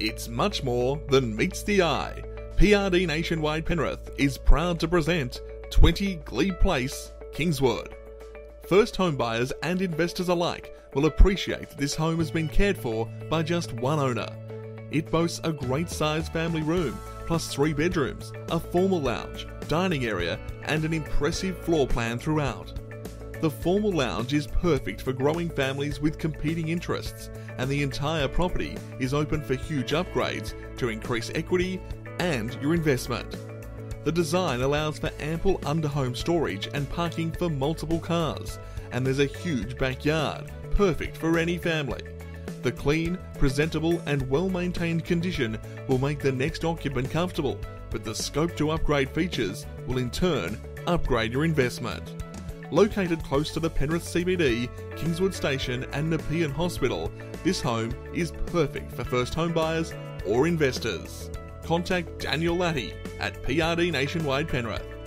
It's much more than meets the eye. PRD Nationwide Penrith is proud to present 20 Glebe Place, Kingswood. First home buyers and investors alike will appreciate that this home has been cared for by just one owner. It boasts a great-sized family room, plus 3 bedrooms, a formal lounge, dining area and an impressive floor plan throughout. The formal lounge is perfect for growing families with competing interests, and the entire property is open for huge upgrades to increase equity and your investment. The design allows for ample under-home storage and parking for multiple cars, and there's a huge backyard, perfect for any family. The clean, presentable and well-maintained condition will make the next occupant comfortable, but the scope to upgrade features will in turn upgrade your investment. Located close to the Penrith CBD, Kingswood Station and Nepean Hospital, this home is perfect for first home buyers or investors. Contact Daniel Latty at PRD Nationwide Penrith.